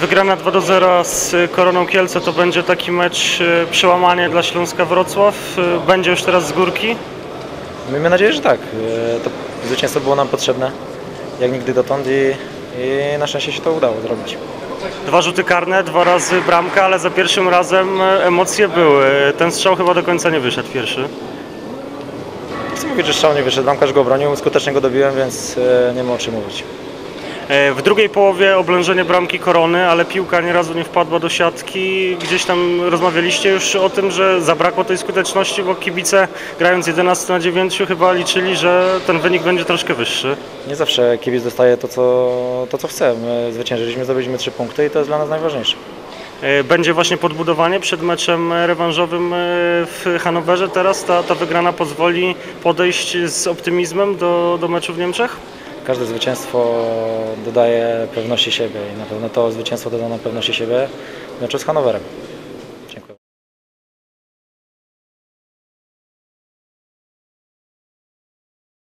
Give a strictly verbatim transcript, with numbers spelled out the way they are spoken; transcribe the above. Wygrana dwa do zera z Koroną Kielce to będzie taki mecz przełamanie dla Śląska Wrocław. Będzie już teraz z górki? Miejmy nadzieję, że tak. To zwycięstwo było nam potrzebne jak nigdy dotąd i, i na szczęście się to udało zrobić. Dwa rzuty karne, dwa razy bramka, ale za pierwszym razem emocje były. Ten strzał chyba do końca nie wyszedł pierwszy. Chcę mówić, że strzał nie wyszedł, bramkarz go obronił, skutecznie go dobiłem, więc nie ma o czym mówić. W drugiej połowie oblężenie bramki Korony, ale piłka nie razu nie wpadła do siatki. Gdzieś tam rozmawialiście już o tym, że zabrakło tej skuteczności, bo kibice grając jedenaście na dziewięć chyba liczyli, że ten wynik będzie troszkę wyższy. Nie zawsze kibic dostaje to, co, to, co chce. My zwyciężyliśmy, zdobyliśmy trzy punkty i to jest dla nas najważniejsze. Będzie właśnie podbudowanie przed meczem rewanżowym w Hanowerze teraz. Ta, ta wygrana pozwoli podejść z optymizmem do, do meczu w Niemczech? Każde zwycięstwo dodaje pewności siebie i na pewno to zwycięstwo doda nam pewności siebie w meczu z Hanowerem.